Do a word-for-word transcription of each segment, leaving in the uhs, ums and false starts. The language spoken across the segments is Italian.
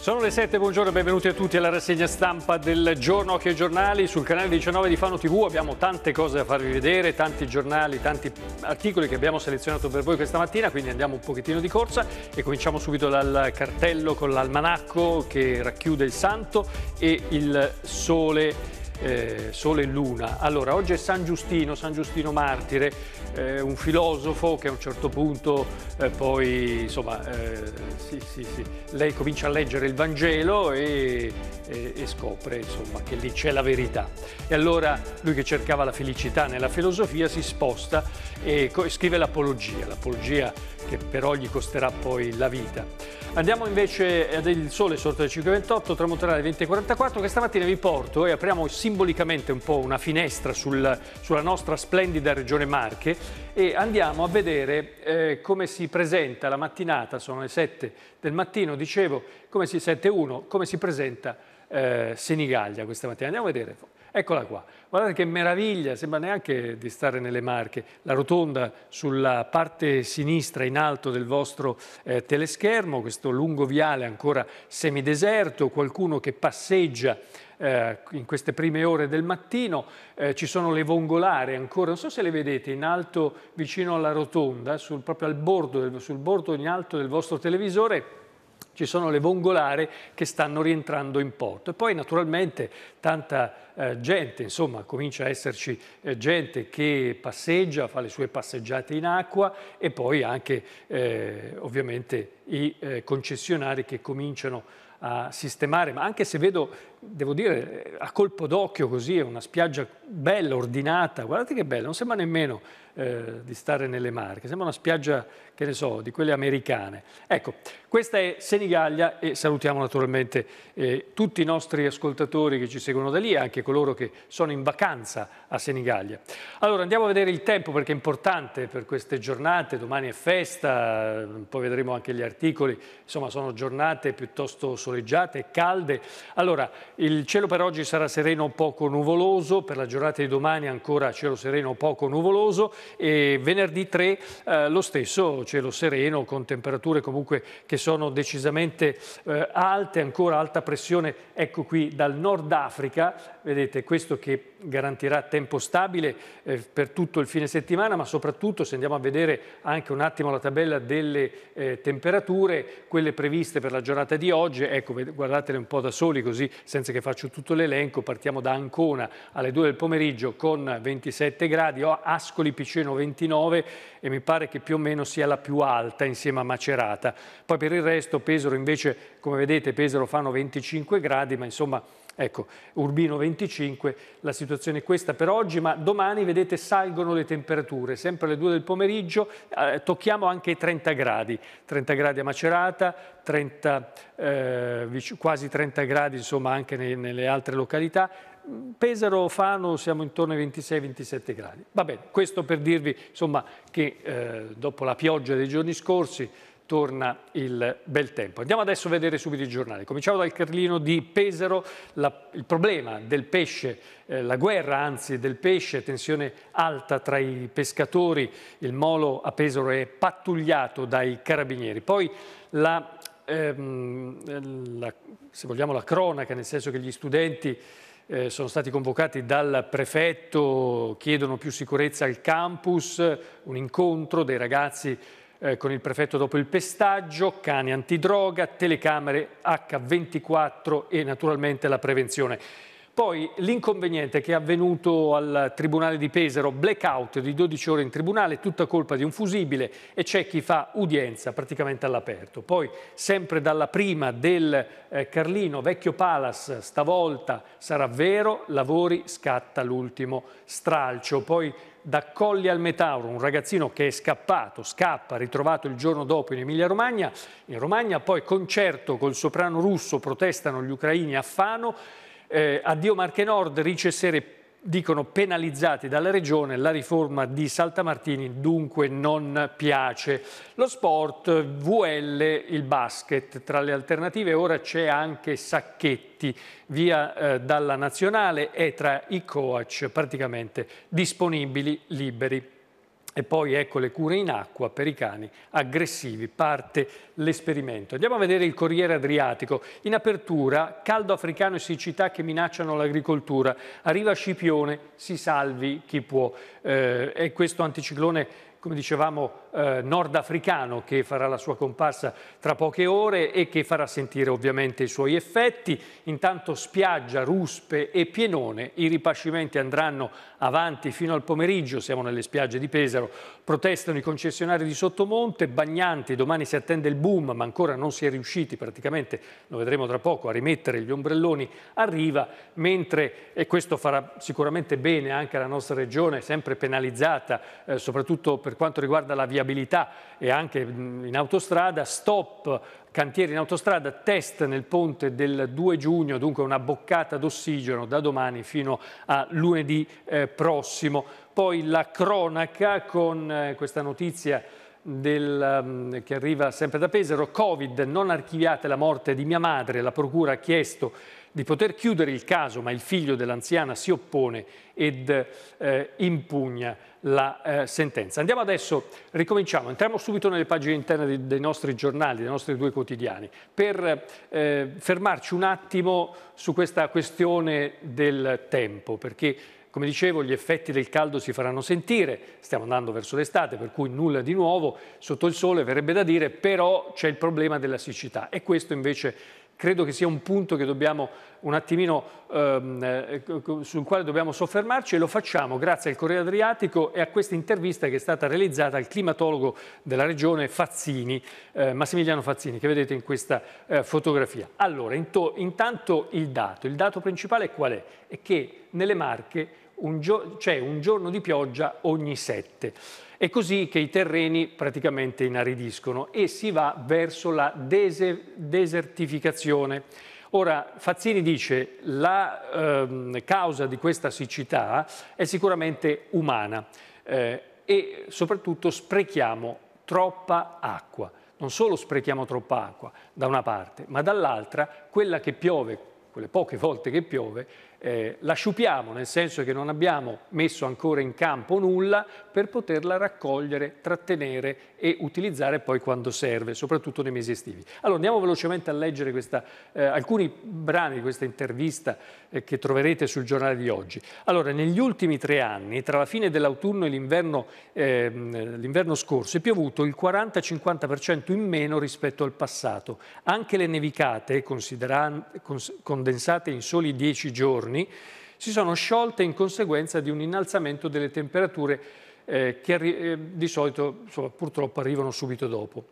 Sono le sette, buongiorno e benvenuti a tutti alla rassegna stampa del giorno. Occhio ai giornali sul canale diciannove di Fano tivù. Abbiamo tante cose da farvi vedere, tanti giornali, tanti articoli che abbiamo selezionato per voi questa mattina, quindi andiamo un pochettino di corsa e cominciamo subito dal cartello con l'almanacco che racchiude il santo e il sole. Eh, sole e luna. Allora, oggi è San Giustino, San Giustino martire, eh, un filosofo che a un certo punto eh, poi insomma eh, sì, sì, sì, lei comincia a leggere il Vangelo e, e, e scopre insomma che lì c'è la verità. E allora lui, che cercava la felicità nella filosofia, si sposta e scrive l'Apologia, l'Apologia che però gli costerà poi la vita. Andiamo invece ad Il Sole, sorta alle cinque e ventotto, tramonterà alle venti e quarantaquattro. Questa mattina vi porto e apriamo simbolicamente un po' una finestra sul, sulla nostra splendida regione Marche e andiamo a vedere eh, come si presenta la mattinata. Sono le sette del mattino, dicevo, come si sette e uno, come si presenta eh, Senigallia questa mattina. Andiamo a vedere. Eccola qua, guardate che meraviglia, sembra neanche di stare nelle Marche. La rotonda sulla parte sinistra in alto del vostro eh, teleschermo, questo lungo viale ancora semideserto, qualcuno che passeggia eh, in queste prime ore del mattino, eh, ci sono le vongolare ancora, non so se le vedete in alto vicino alla rotonda, sul, proprio al bordo, del, sul bordo in alto del vostro televisore. Ci sono le vongolare che stanno rientrando in porto e poi naturalmente tanta eh, gente, insomma comincia a esserci eh, gente che passeggia, fa le sue passeggiate in acqua e poi anche eh, ovviamente i eh, concessionari che cominciano a sistemare, ma anche se vedo, devo dire, a colpo d'occhio così, è una spiaggia bella, ordinata, guardate che bella, non sembra nemmeno eh, di stare nelle Marche, sembra una spiaggia, che ne so, di quelle americane. Ecco, questa è Senigallia e salutiamo naturalmente eh, tutti i nostri ascoltatori che ci seguono da lì, anche coloro che sono in vacanza a Senigallia. Allora, andiamo a vedere il tempo perché è importante per queste giornate, domani è festa, poi vedremo anche gli articoli, insomma sono giornate piuttosto soleggiate e calde. Allora, il cielo per oggi sarà sereno o poco nuvoloso, per la giornata di domani ancora cielo sereno o poco nuvoloso e venerdì tre eh, lo stesso cielo sereno con temperature comunque che sono decisamente eh, alte, ancora alta pressione, ecco qui dal Nord Africa, vedete questo che garantirà tempo stabile eh, per tutto il fine settimana, ma soprattutto se andiamo a vedere anche un attimo la tabella delle eh, temperature, quelle previste per la giornata di oggi, ecco guardatele un po' da soli così senza che faccio tutto l'elenco, partiamo da Ancona alle due del pomeriggio con ventisette gradi, o Ascoli Piceno ventinove e mi pare che più o meno sia la più alta insieme a Macerata. Poi per il resto Pesaro invece, come vedete, Pesaro fanno venticinque gradi, ma insomma ecco, Urbino venticinque, la situazione è questa per oggi, ma domani vedete salgono le temperature, sempre alle due del pomeriggio, eh, tocchiamo anche i trenta gradi, trenta gradi a Macerata, trenta, eh, quasi trenta gradi insomma anche nei, nelle altre località. Pesaro, Fano siamo intorno ai ventisei ventisette gradi. Va bene, questo per dirvi insomma che eh, dopo la pioggia dei giorni scorsi torna il bel tempo. Andiamo adesso a vedere subito i giornali. Cominciamo dal Carlino di Pesaro, la, il problema del pesce, eh, la guerra anzi del pesce, tensione alta tra i pescatori, il molo a Pesaro è pattugliato dai carabinieri. Poi la, ehm, la, se vogliamo la cronaca, nel senso che gli studenti Eh, sono stati convocati dal prefetto, chiedono più sicurezza al campus, un incontro dei ragazzi eh, con il prefetto dopo il pestaggio, cani antidroga, telecamere acca ventiquattro e naturalmente la prevenzione. Poi l'inconveniente che è avvenuto al Tribunale di Pesaro, blackout di dodici ore in tribunale, tutta colpa di un fusibile e c'è chi fa udienza praticamente all'aperto. Poi sempre dalla prima del eh, Carlino, Vecchio Palace, stavolta sarà vero, lavori, scatta l'ultimo stralcio. Poi da Colli al Metauro, un ragazzino che è scappato, scappa, ritrovato il giorno dopo in Emilia-Romagna, in Romagna poi concerto col soprano russo, protestano gli ucraini a Fano. Eh, addio Marche Nord, Ricci e Sere dicono penalizzati dalla regione, la riforma di Saltamartini dunque non piace. Lo sport, vu elle, il basket, tra le alternative ora c'è anche Sacchetti, via eh, dalla nazionale e tra i coach praticamente disponibili, liberi. E poi ecco le cure in acqua per i cani aggressivi, parte l'esperimento. Andiamo a vedere il Corriere Adriatico. In apertura, caldo africano e siccità che minacciano l'agricoltura. Arriva Scipione, si salvi chi può. Eh, è questo anticiclone, come dicevamo, eh, nordafricano, che farà la sua comparsa tra poche ore e che farà sentire ovviamente i suoi effetti. Intanto spiaggia, ruspe e pienone, i ripascimenti andranno avanti fino al pomeriggio, siamo nelle spiagge di Pesaro, protestano i concessionari di Sottomonte, bagnanti, domani si attende il boom, ma ancora non si è riusciti praticamente, lo vedremo tra poco, a rimettere gli ombrelloni a Riva, mentre, e questo farà sicuramente bene anche alla nostra regione, sempre penalizzata, eh, soprattutto per Per quanto riguarda la viabilità e anche in autostrada, stop cantieri in autostrada, test nel ponte del due giugno, dunque una boccata d'ossigeno da domani fino a lunedì eh, prossimo. Poi la cronaca con eh, questa notizia del, um, che arriva sempre da Pesaro, Covid, non archiviate la morte di mia madre, la procura ha chiesto di poter chiudere il caso, ma il figlio dell'anziana si oppone ed eh, impugna la eh, sentenza. Andiamo adesso, ricominciamo, entriamo subito nelle pagine interne dei, dei nostri giornali, dei nostri due quotidiani, per eh, fermarci un attimo su questa questione del tempo, perché come dicevo gli effetti del caldo si faranno sentire, stiamo andando verso l'estate per cui nulla di nuovo sotto il sole verrebbe da dire, però c'è il problema della siccità e questo invece credo che sia un punto che dobbiamo un attimino ehm, sul quale dobbiamo soffermarci e lo facciamo grazie al Corriere Adriatico e a questa intervista che è stata realizzata al climatologo della regione Fazzini, eh, Massimiliano Fazzini, che vedete in questa eh, fotografia. Allora, intanto il dato, il dato principale qual è? È che nelle Marche c'è un giorno di pioggia ogni sette. È così che i terreni praticamente inaridiscono e si va verso la desertificazione. Ora, Fazzini dice che la ehm, causa di questa siccità è sicuramente umana eh, e soprattutto sprechiamo troppa acqua. Non solo sprechiamo troppa acqua da una parte, ma dall'altra quella che piove, quelle poche volte che piove, Eh, la sciupiamo, nel senso che non abbiamo messo ancora in campo nulla per poterla raccogliere, trattenere e utilizzare poi quando serve, soprattutto nei mesi estivi. Allora andiamo velocemente a leggere questa, eh, alcuni brani di questa intervista eh, che troverete sul giornale di oggi. Allora, negli ultimi tre anni, tra la fine dell'autunno e l'inverno eh, scorso, è piovuto il quaranta cinquanta per cento in meno rispetto al passato. Anche le nevicate, condensate in soli dieci giorni, si sono sciolte in conseguenza di un innalzamento delle temperature eh, che eh, di solito insomma, purtroppo arrivano subito dopo.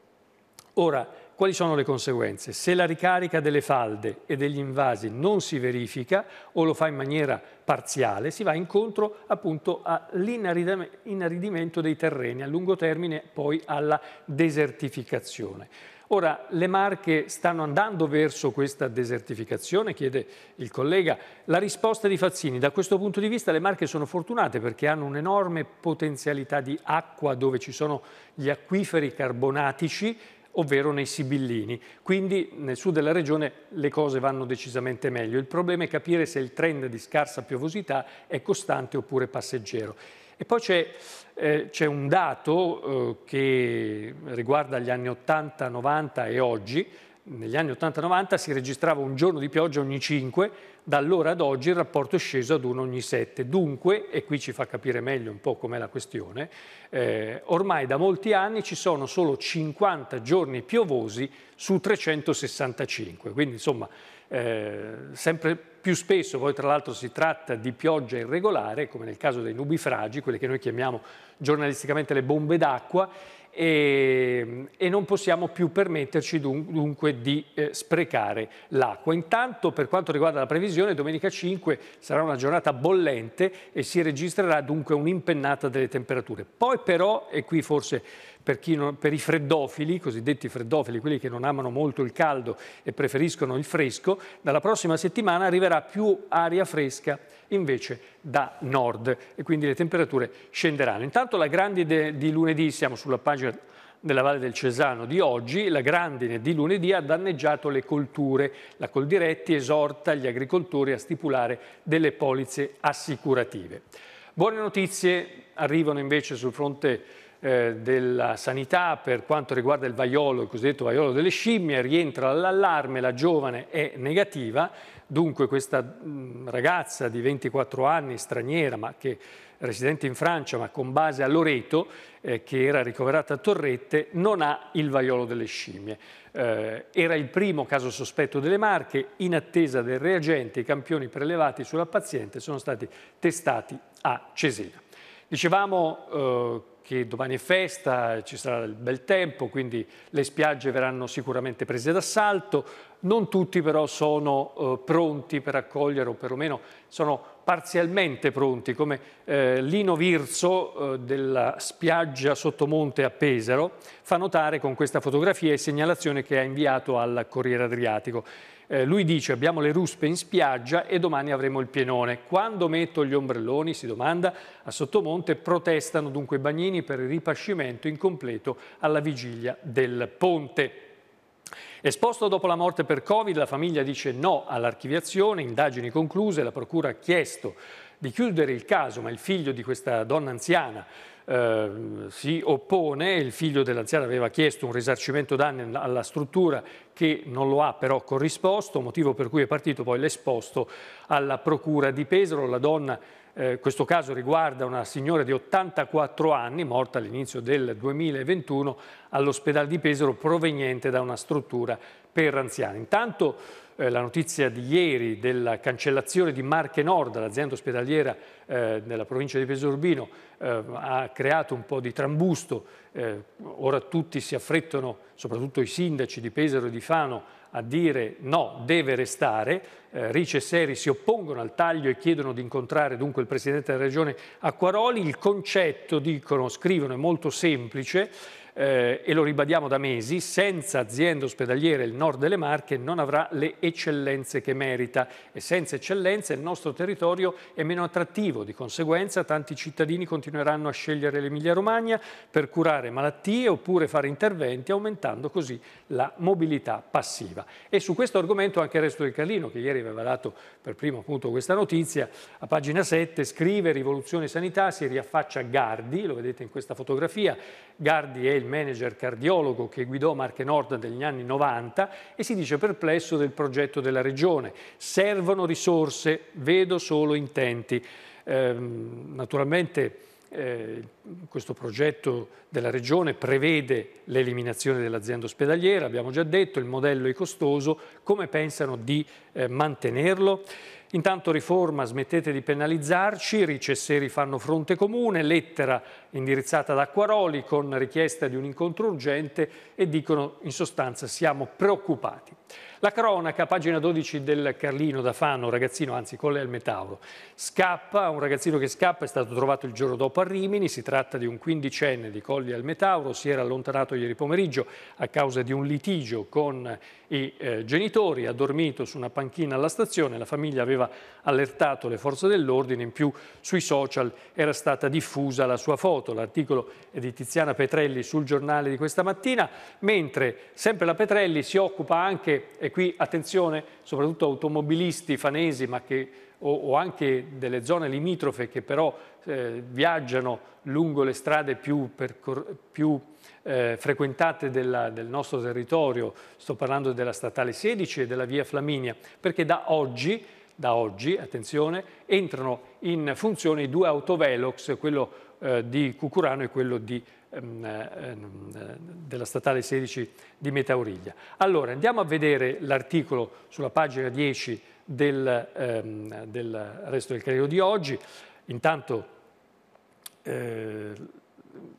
Ora, quali sono le conseguenze? Se la ricarica delle falde e degli invasi non si verifica o lo fa in maniera parziale, si va incontro appunto all'inaridimento dei terreni, a lungo termine poi alla desertificazione. Ora, le Marche stanno andando verso questa desertificazione, chiede il collega. La risposta di Fazzini: da questo punto di vista le Marche sono fortunate perché hanno un'enorme potenzialità di acqua dove ci sono gli acquiferi carbonatici, ovvero nei Sibillini. Quindi nel sud della regione le cose vanno decisamente meglio. Il problema è capire se il trend di scarsa piovosità è costante oppure passeggero. E poi c'è eh, un dato eh, che riguarda gli anni ottanta novanta e oggi. Negli anni ottanta novanta si registrava un giorno di pioggia ogni cinque, da allora ad oggi il rapporto è sceso ad uno ogni sette. Dunque, e qui ci fa capire meglio un po' com'è la questione, eh, ormai da molti anni ci sono solo cinquanta giorni piovosi su trecentosessantacinque. Quindi insomma, eh, sempre più spesso, poi tra l'altro si tratta di pioggia irregolare, come nel caso dei nubifragi, quelle che noi chiamiamo giornalisticamente le bombe d'acqua, E, e non possiamo più permetterci dunque di eh, sprecare l'acqua. Intanto per quanto riguarda la previsione, domenica cinque sarà una giornata bollente e si registrerà dunque un'impennata delle temperature. Poi però, e qui forse per, chi non, per i freddofili, cosiddetti freddofili, quelli che non amano molto il caldo e preferiscono il fresco, dalla prossima settimana arriverà più aria fresca invece da nord e quindi le temperature scenderanno. Intanto la grandine di lunedì, siamo sulla pagina della Valle del Cesano di oggi, la grandine di lunedì ha danneggiato le colture. La Coldiretti esorta gli agricoltori a stipulare delle polizze assicurative. Buone notizie arrivano invece sul fronte eh, della sanità per quanto riguarda il vaiolo, il cosiddetto vaiolo delle scimmie. Rientra l'allarme, la giovane è negativa, dunque questa mh, ragazza di ventiquattro anni, straniera ma che residente in Francia ma con base a Loreto, eh, che era ricoverata a Torrette, non ha il vaiolo delle scimmie. Eh, era il primo caso sospetto delle Marche, in attesa del reagente i campioni prelevati sulla paziente sono stati testati a Cesena. Dicevamo eh, che domani è festa, ci sarà del bel tempo, quindi le spiagge verranno sicuramente prese d'assalto, non tutti però sono eh, pronti per accogliere, o perlomeno sono parzialmente pronti, come eh, Lino Virzo eh, della spiaggia Sottomonte a Pesaro fa notare con questa fotografia e segnalazione che ha inviato al Corriere Adriatico. Eh, lui dice: abbiamo le ruspe in spiaggia e domani avremo il pienone. Quando metto gli ombrelloni, si domanda, a Sottomonte protestano dunque i bagnini per il ripascimento incompleto alla vigilia del ponte. Esposto dopo la morte per Covid, la famiglia dice no all'archiviazione, indagini concluse, la procura ha chiesto di chiudere il caso, ma il figlio di questa donna anziana eh, si oppone. Il figlio dell'anziana aveva chiesto un risarcimento danni alla struttura che non lo ha però corrisposto, motivo per cui è partito poi l'esposto alla procura di Pesaro. La donna, eh, questo caso riguarda una signora di ottantaquattro anni, morta all'inizio del duemilaventuno all'ospedale di Pesaro, proveniente da una struttura per anziani. Intanto eh, la notizia di ieri della cancellazione di Marche Nord, l'azienda ospedaliera eh, nella provincia di Pesaro Urbino, eh, ha creato un po' di trambusto. Eh, ora tutti si affrettano, soprattutto i sindaci di Pesaro e di Fano, a dire no, deve restare. Eh, Ricci e Seri si oppongono al taglio e chiedono di incontrare dunque il presidente della regione Acquaroli. Il concetto, dicono, scrivono, è molto semplice eh, e lo ribadiamo da mesi: senza aziende ospedaliere il nord delle Marche non avrà le eccellenze che merita, e senza eccellenze il nostro territorio è meno attrattivo, di conseguenza tanti cittadini continueranno a scegliere l'Emilia-Romagna per curare malattie oppure fare interventi, aumentando così la mobilità passiva. E su questo argomento anche Il Resto del Carlino, che ieri aveva dato per primo appunto questa notizia, a pagina sette scrive: rivoluzione sanità, si riaffaccia Gardi, lo vedete in questa fotografia. Gardi è il manager cardiologo che guidò Marche Nord negli anni novanta e si dice perplesso del progetto della regione. Servono risorse, vedo solo intenti. Ehm, naturalmente Eh, questo progetto della regione prevede l'eliminazione dell'azienda ospedaliera, abbiamo già detto, il modello è costoso, come pensano di eh, mantenerlo? Intanto Riforma: smettete di penalizzarci, Ricci e Seri fanno fronte comune, lettera indirizzata da Acquaroli con richiesta di un incontro urgente, e dicono in sostanza siamo preoccupati. La cronaca, pagina dodici del Carlino, da Fano, ragazzino, anzi Colli al Metauro, scappa, un ragazzino che scappa è stato trovato il giorno dopo a Rimini, si tratta di un quindicenne di Colli al Metauro, si era allontanato ieri pomeriggio a causa di un litigio con i eh, genitori, ha dormito su una panchina alla stazione, la famiglia aveva allertato le forze dell'ordine, in più sui social era stata diffusa la sua foto. L'articolo è di Tiziana Petrelli sul Giornale di questa mattina, mentre sempre la Petrelli si occupa anche, e qui attenzione, soprattutto automobilisti fanesi ma che, o, o anche delle zone limitrofe che però eh, viaggiano lungo le strade più, percor- più eh, frequentate della, del nostro territorio, sto parlando della Statale sedici e della Via Flaminia, perché da oggi Da oggi, attenzione, entrano in funzione i due autovelox, quello eh, di Cucurano e quello di, ehm, ehm, della Statale sedici di Metauriglia. Allora, andiamo a vedere l'articolo sulla pagina dieci del, ehm, del Resto del Carlino di oggi. Intanto eh,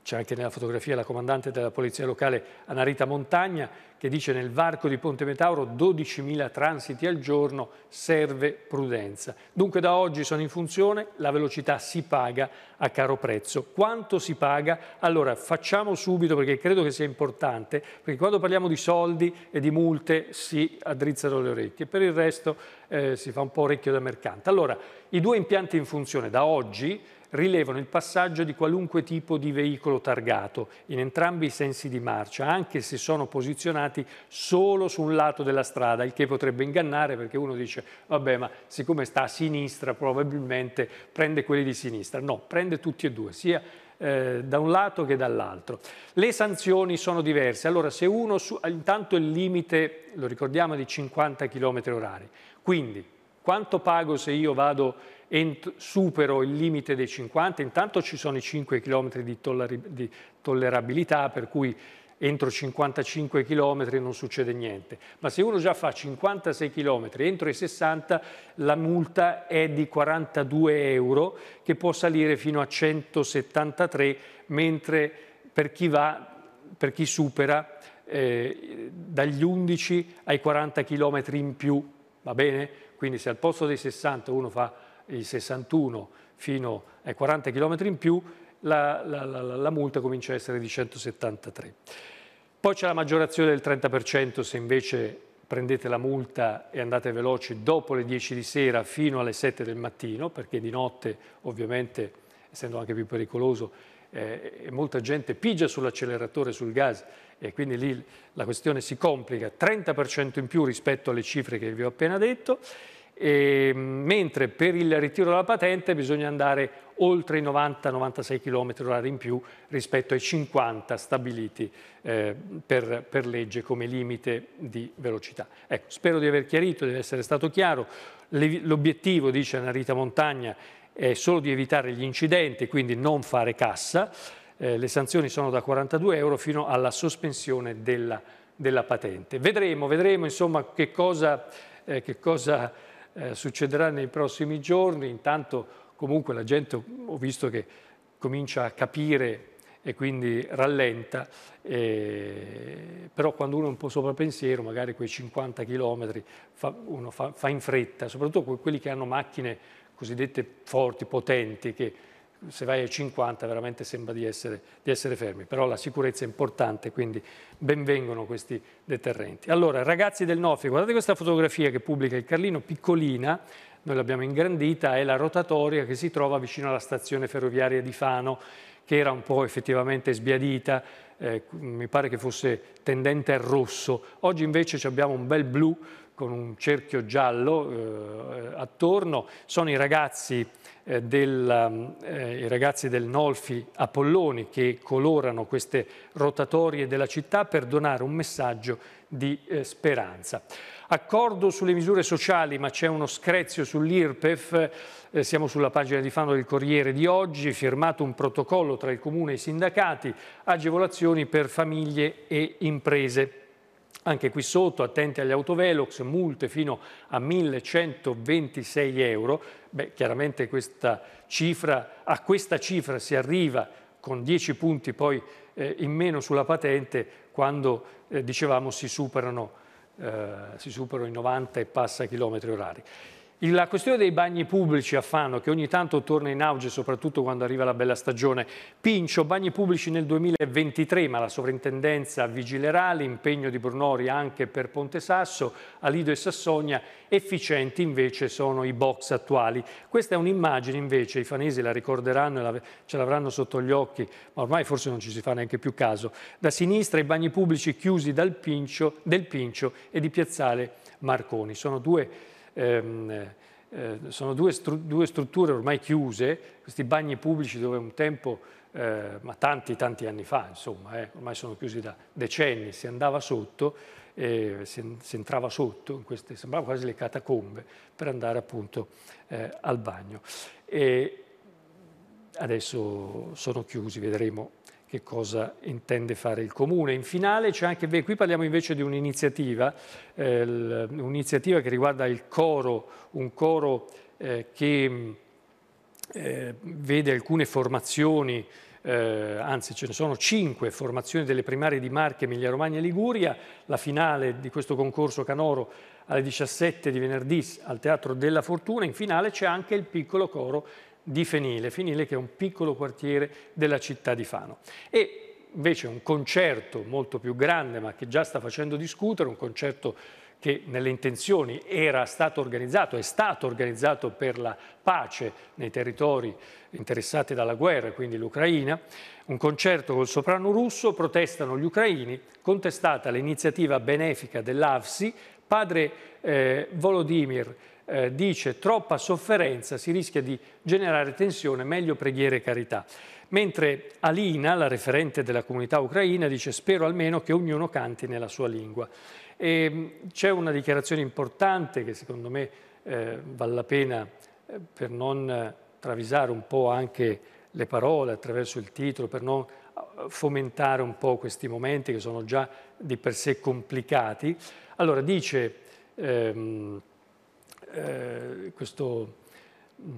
c'è anche nella fotografia la comandante della polizia locale Anna Rita Montagna, che dice: nel varco di Ponte Metauro dodicimila transiti al giorno, serve prudenza. Dunque da oggi sono in funzione, la velocità si paga a caro prezzo. Quanto si paga? Allora facciamo subito, perché credo che sia importante, perché quando parliamo di soldi e di multe si addrizzano le orecchie, per il resto eh, si fa un po' orecchio da mercante. Allora, i due impianti in funzione da oggi rilevano il passaggio di qualunque tipo di veicolo targato in entrambi i sensi di marcia, anche se sono posizionati solo su un lato della strada, il che potrebbe ingannare, perché uno dice vabbè, ma siccome sta a sinistra probabilmente prende quelli di sinistra. No, prende tutti e due, sia Eh, da un lato che dall'altro. Le sanzioni sono diverse. Allora, se uno su, intanto il limite, lo ricordiamo, è di cinquanta chilometri orari, quindi quanto pago se io vado e supero il limite dei cinquanta? Intanto ci sono i cinque chilometri di, tollari, di tollerabilità, per cui entro cinquantacinque chilometri non succede niente, ma se uno già fa cinquantasei chilometri entro i sessanta, la multa è di quarantadue euro, che può salire fino a centosettantatré, mentre per chi va, per chi supera eh, dagli undici ai quaranta chilometri in più, va bene? Quindi se al posto dei sessanta uno fa i sessantuno fino ai quaranta chilometri in più, La, la, la, la multa comincia a essere di centosettantatré. Poi c'è la maggiorazione del trenta per cento se invece prendete la multa e andate veloci dopo le dieci di sera fino alle sette del mattino, perché di notte ovviamente, essendo anche più pericoloso, eh, molta gente pigia sull'acceleratore, sul gas, e quindi lì la questione si complica. Trenta per cento in più rispetto alle cifre che vi ho appena detto. E, mentre per il ritiro della patente bisogna andare oltre i novanta a novantasei chilometri orari in più rispetto ai cinquanta stabiliti eh, per, per legge come limite di velocità. Ecco, spero di aver chiarito, di essere stato chiaro. L'obiettivo, dice Anna Rita Montagna, è solo di evitare gli incidenti, quindi non fare cassa. Eh, le sanzioni sono da quarantadue euro fino alla sospensione della, della patente. Vedremo, vedremo insomma che cosa... Eh, che cosa Eh, succederà nei prossimi giorni. Intanto comunque la gente, ho visto che comincia a capire e quindi rallenta, eh, però quando uno è un po' sopra pensiero, magari quei cinquanta chilometri fa, uno fa, fa in fretta, soprattutto quelli che hanno macchine cosiddette forti, potenti, che se vai ai cinquanta veramente sembra di essere, di essere fermi, però la sicurezza è importante, quindi benvengono questi deterrenti. Allora, ragazzi del Nofri, guardate questa fotografia che pubblica il Carlino, piccolina, noi l'abbiamo ingrandita, è la rotatoria che si trova vicino alla stazione ferroviaria di Fano, che era un po' effettivamente sbiadita, eh, mi pare che fosse tendente al rosso. Oggi invece abbiamo un bel blu con un cerchio giallo eh, attorno, sono i ragazzi Del, eh, i ragazzi del Nolfi Apolloni che colorano queste rotatorie della città per donare un messaggio di eh, speranza. Accordo sulle misure sociali, ma c'è uno screzio sull'I R P E F, eh, siamo sulla pagina di Fano del Corriere di oggi, firmato un protocollo tra il Comune e i sindacati, agevolazioni per famiglie e imprese. Anche qui sotto, attenti agli autovelox, multe fino a millecentoventisei euro. Beh, chiaramente questa cifra, a questa cifra si arriva con dieci punti poi eh, in meno sulla patente quando, eh, dicevamo, si superano, eh, si superano i novanta e passa chilometri orari. La questione dei bagni pubblici a Fano, che ogni tanto torna in auge, soprattutto quando arriva la bella stagione. Pincio, bagni pubblici nel duemilaventitré, ma la sovrintendenza vigilerà, l'impegno di Brunori anche per Ponte Sasso, Alido e Sassonia, efficienti invece sono i box attuali. Questa è un'immagine invece, i fanesi la ricorderanno e la, ce l'avranno sotto gli occhi, ma ormai forse non ci si fa neanche più caso. Da sinistra i bagni pubblici chiusi dal Pincio, del Pincio e di Piazzale Marconi. Sono due... Eh, eh, sono due, stru due strutture ormai chiuse, questi bagni pubblici dove un tempo, eh, ma tanti tanti anni fa insomma, eh, ormai sono chiusi da decenni, si andava sotto, eh, si, si entrava sotto, in queste, sembrava quasi le catacombe, per andare appunto eh, al bagno. E adesso sono chiusi, vedremo che cosa intende fare il Comune. In finale c'è anche, qui parliamo invece di un'iniziativa, eh, un'iniziativa che riguarda il coro, un coro eh, che eh, vede alcune formazioni, eh, anzi ce ne sono cinque formazioni delle primarie di Marche, Emilia-Romagna e Liguria. La finale di questo concorso canoro alle diciassette di venerdì al Teatro della Fortuna. In finale c'è anche il piccolo coro di Fenile, Fenile che è un piccolo quartiere della città di Fano. E invece un concerto molto più grande, ma che già sta facendo discutere, un concerto che nelle intenzioni era stato organizzato, è stato organizzato per la pace nei territori interessati dalla guerra, quindi l'Ucraina, un concerto col soprano russo, protestano gli ucraini, contestata l'iniziativa benefica dell'A F S I, padre eh, Volodymyr eh, dice troppa sofferenza, si rischia di generare tensione, meglio preghiere e carità. Mentre Alina, la referente della comunità ucraina, dice spero almeno che ognuno canti nella sua lingua. C'è una dichiarazione importante che secondo me eh, vale la pena, eh, per non travisare un po' anche le parole attraverso il titolo, per non fomentare un po' questi momenti che sono già di per sé complicati. Allora dice ehm, eh, questo mh,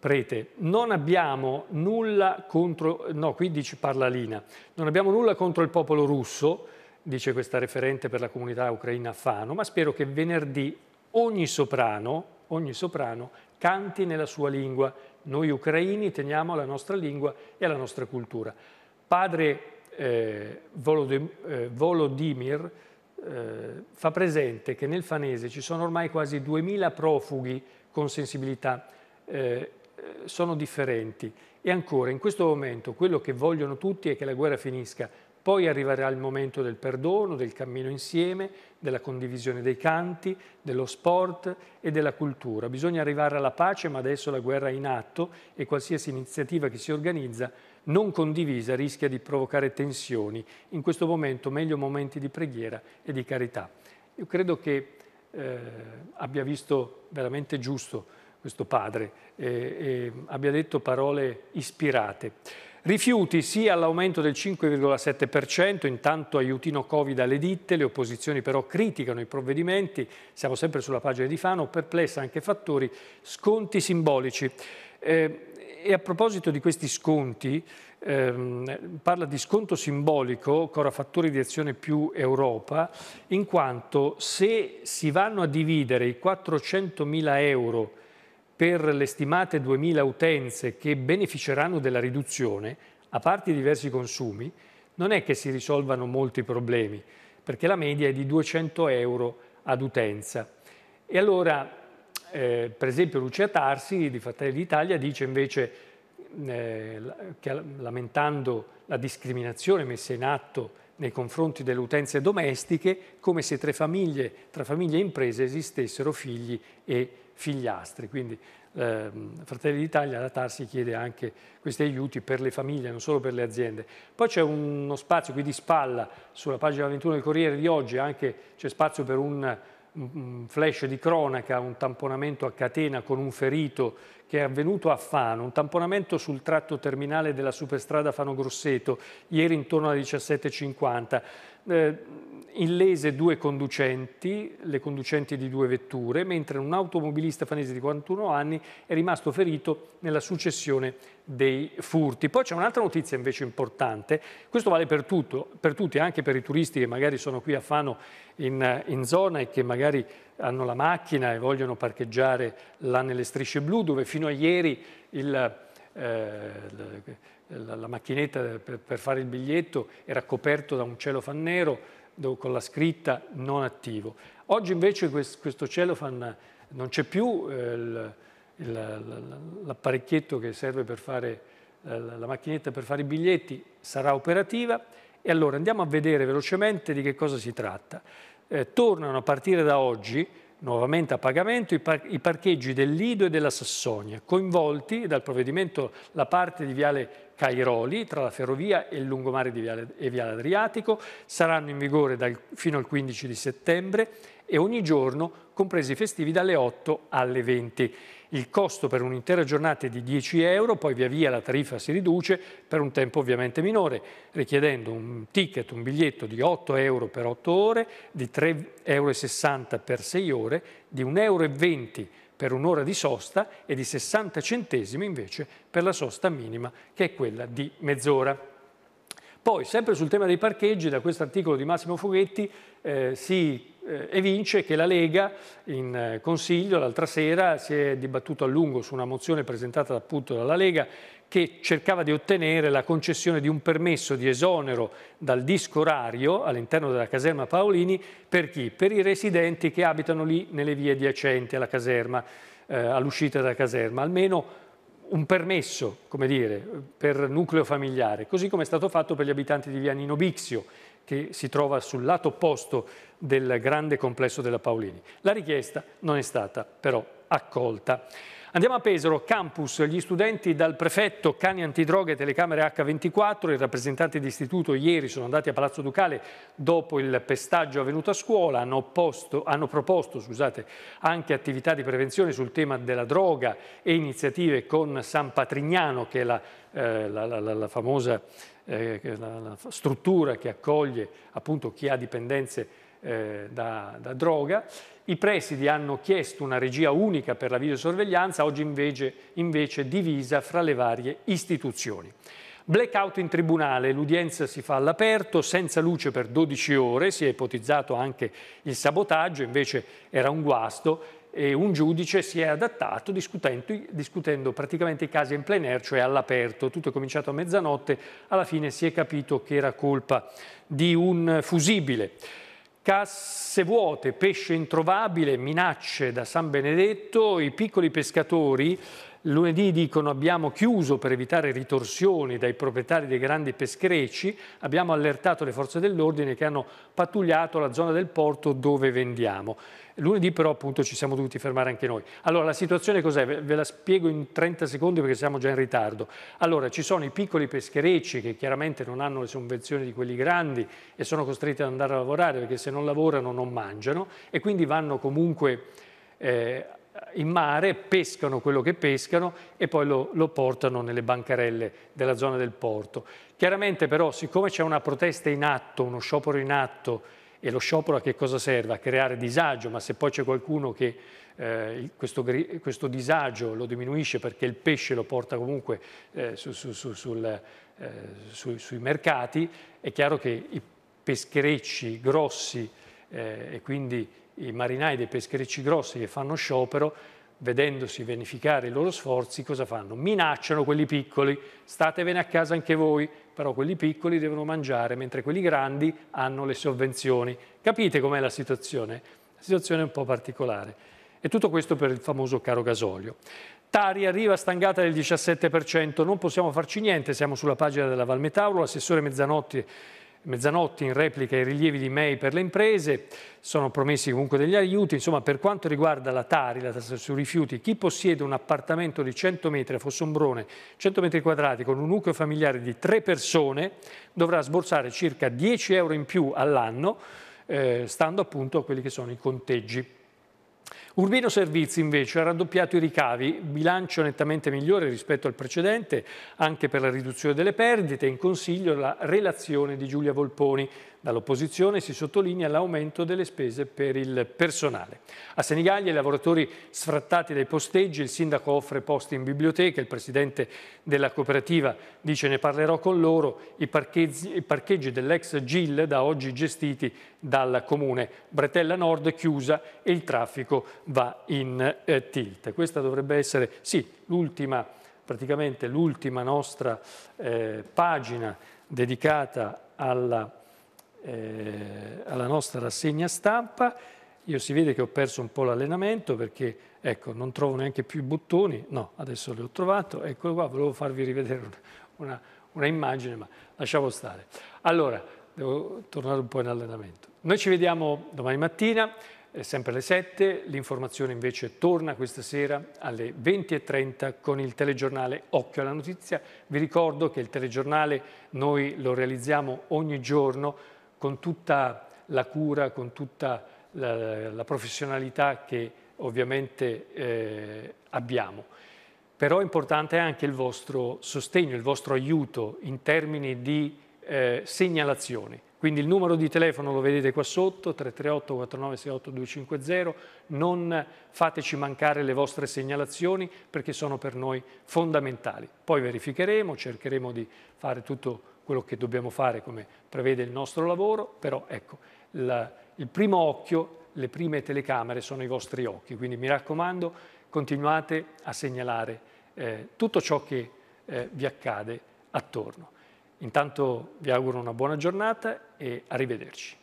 prete, non abbiamo nulla contro, no qui dice, parla Alina, non abbiamo nulla contro il popolo russo, dice questa referente per la comunità ucraina Fano, ma spero che venerdì ogni soprano, ogni soprano canti nella sua lingua. Noi ucraini teniamo alla nostra lingua e alla nostra cultura. Padre eh, Volodymyr eh, fa presente che nel Fanese ci sono ormai quasi duemila profughi con sensibilità, eh, sono differenti. E ancora, in questo momento, quello che vogliono tutti è che la guerra finisca. Poi arriverà il momento del perdono, del cammino insieme, della condivisione dei canti, dello sport e della cultura. Bisogna arrivare alla pace, ma adesso la guerra è in atto e qualsiasi iniziativa che si organizza non condivisa rischia di provocare tensioni. In questo momento meglio momenti di preghiera e di carità. Io credo che eh, abbia visto veramente giusto questo padre e eh, eh, abbia detto parole ispirate. Rifiuti sì all'aumento del cinque virgola sette per cento, intanto aiutino Covid alle ditte, le opposizioni però criticano i provvedimenti, siamo sempre sulla pagina di Fano, perplessa anche Fattori, sconti simbolici. Eh, e a proposito di questi sconti, ehm, parla di sconto simbolico, Cora Fattori di Azione Più Europa, in quanto se si vanno a dividere i quattrocentomila euro per le stimate duemila utenze che beneficeranno della riduzione, a parte diversi consumi, non è che si risolvano molti problemi, perché la media è di duecento euro ad utenza. E allora, eh, per esempio, Lucia Tarsi di Fratelli d'Italia dice invece, eh, che, lamentando la discriminazione messa in atto nei confronti delle utenze domestiche, come se tra famiglie, tra famiglie e imprese esistessero figli e figliastri. Quindi eh, Fratelli d'Italia, la Tarsi, chiede anche questi aiuti per le famiglie, non solo per le aziende. Poi c'è uno spazio qui di spalla, sulla pagina ventuno del Corriere di oggi, anche c'è spazio per un, un flash di cronaca, un tamponamento a catena con un ferito che è avvenuto a Fano, un tamponamento sul tratto terminale della superstrada Fano-Grosseto, ieri intorno alle diciassette e cinquanta. Eh, illese due conducenti, le conducenti di due vetture, mentre un automobilista fanese di quarantuno anni è rimasto ferito nella successione dei furti. Poi c'è un'altra notizia invece importante, questo vale per, tutto, per tutti, anche per i turisti che magari sono qui a Fano in, in zona e che magari hanno la macchina e vogliono parcheggiare là nelle strisce blu, dove fino a ieri il... Eh, la macchinetta per fare il biglietto era coperta da un celofan nero con la scritta non attivo. Oggi invece questo celofan non c'è più, l'apparecchietto che serve per fare la macchinetta per fare i biglietti sarà operativa e allora andiamo a vedere velocemente di che cosa si tratta. Eh, tornano a partire da oggi nuovamente a pagamento i, par i parcheggi del Lido e della Sassonia, coinvolti dal provvedimento la parte di Viale Cairoli tra la ferrovia e il lungomare di Viale, e Viale Adriatico, saranno in vigore dal, fino al quindici di settembre e ogni giorno, compresi i festivi, dalle otto alle venti. Il costo per un'intera giornata è di dieci euro, poi via via la tariffa si riduce per un tempo ovviamente minore, richiedendo un ticket, un biglietto di otto euro per otto ore, di tre virgola sessanta euro per sei ore, di un euro e venti per un'ora di sosta e di sessanta centesimi invece per la sosta minima, che è quella di mezz'ora. Poi, sempre sul tema dei parcheggi, da questo articolo di Massimo Foghetti eh, si eh, evince che la Lega in eh, Consiglio l'altra sera si è dibattuto a lungo su una mozione presentata appunto dalla Lega che cercava di ottenere la concessione di un permesso di esonero dal disco orario all'interno della caserma Paolini per chi? Per i residenti che abitano lì nelle vie adiacenti alla caserma, eh, all'uscita dalla caserma, almeno un permesso, come dire, per nucleo familiare, così come è stato fatto per gli abitanti di via Nino Bixio, che si trova sul lato opposto del grande complesso della Paolini. La richiesta non è stata però accolta. Andiamo a Pesaro, campus, gli studenti dal prefetto, cani antidroga e telecamere acca ventiquattro, i rappresentanti di istituto ieri sono andati a Palazzo Ducale dopo il pestaggio avvenuto a scuola, hanno, posto, hanno proposto scusate, anche attività di prevenzione sul tema della droga e iniziative con San Patrignano, che è la, eh, la, la, la, la famosa eh, la, la struttura che accoglie appunto chi ha dipendenze Eh, da, da droga. I presidi hanno chiesto una regia unica per la videosorveglianza, oggi invece, invece divisa fra le varie istituzioni. Blackout in tribunale, l'udienza si fa all'aperto, senza luce per dodici ore, si è ipotizzato anche il sabotaggio, invece era un guasto e un giudice si è adattato discutendo, discutendo praticamente i casi in plein air, cioè all'aperto. Tutto è cominciato a mezzanotte, alla fine si è capito che era colpa di un fusibile. Casse vuote, pesce introvabile, minacce da San Benedetto, i piccoli pescatori lunedì dicono abbiamo chiuso per evitare ritorsioni dai proprietari dei grandi pescherecci, abbiamo allertato le forze dell'ordine che hanno pattugliato la zona del porto dove vendiamo. Lunedì però appunto ci siamo dovuti fermare anche noi. Allora la situazione cos'è? Ve la spiego in trenta secondi perché siamo già in ritardo. Allora ci sono i piccoli pescherecci che chiaramente non hanno le sovvenzioni di quelli grandi e sono costretti ad andare a lavorare perché se non lavorano non mangiano e quindi vanno comunque eh, in mare, pescano quello che pescano e poi lo, lo portano nelle bancarelle della zona del porto. Chiaramente però siccome c'è una protesta in atto, uno sciopero in atto e lo sciopero a che cosa serve? A creare disagio, ma se poi c'è qualcuno che eh, questo, questo disagio lo diminuisce perché il pesce lo porta comunque eh, su, su, su, sul, eh, su, sui mercati, è chiaro che i pescherecci grossi eh, e quindi i marinai dei pescherecci grossi che fanno sciopero, vedendosi vanificare i loro sforzi, cosa fanno? Minacciano quelli piccoli, statevene a casa anche voi, però quelli piccoli devono mangiare, mentre quelli grandi hanno le sovvenzioni. Capite com'è la situazione? La situazione è un po' particolare. E tutto questo per il famoso caro gasolio. Tari arriva stangata del diciassette per cento, non possiamo farci niente, siamo sulla pagina della Val Metauro, l'assessore Mezzanotti Mezzanotti in replica ai rilievi di M E I per le imprese, sono promessi comunque degli aiuti, insomma per quanto riguarda la Tari, la tassa sui rifiuti, chi possiede un appartamento di cento metri a Fossombrone, cento metri quadrati con un nucleo familiare di tre persone dovrà sborsare circa dieci euro in più all'anno, eh, stando appunto a quelli che sono i conteggi. Urbino Servizi invece ha raddoppiato i ricavi, bilancio nettamente migliore rispetto al precedente, anche per la riduzione delle perdite, in consiglio la relazione di Giulia Volponi. Dall'opposizione si sottolinea l'aumento delle spese per il personale. A Senigallia i lavoratori sfrattati dai posteggi, il sindaco offre posti in biblioteca, il presidente della cooperativa dice ne parlerò con loro, i parcheggi, i parcheggi dell'ex G I L da oggi gestiti dal comune. Bretella Nord chiusa e il traffico va in eh, tilt. Questa dovrebbe essere sì, l'ultima, praticamente l'ultima nostra eh, pagina dedicata alla Eh, alla nostra rassegna stampa. Io si vede che ho perso un po' l'allenamento perché ecco, non trovo neanche più i bottoni, no, adesso li ho trovato, eccolo qua, volevo farvi rivedere una, una, una immagine ma lasciamo stare. Allora, devo tornare un po' in allenamento. Noi ci vediamo domani mattina, eh, sempre alle sette, l'informazione invece torna questa sera alle venti e trenta con il telegiornale Occhio alla Notizia. Vi ricordo che il telegiornale noi lo realizziamo ogni giorno con tutta la cura, con tutta la, la professionalità che ovviamente eh, abbiamo. Però è importante anche il vostro sostegno, il vostro aiuto in termini di eh, segnalazioni. Quindi il numero di telefono lo vedete qua sotto, tre tre otto quattro nove sei otto due cinque zero. Non fateci mancare le vostre segnalazioni perché sono per noi fondamentali. Poi verificheremo, cercheremo di fare tutto quello che dobbiamo fare come prevede il nostro lavoro, però ecco, la, il primo occhio, le prime telecamere sono i vostri occhi, quindi mi raccomando, continuate a segnalare eh, tutto ciò che eh, vi accade attorno. Intanto vi auguro una buona giornata e arrivederci.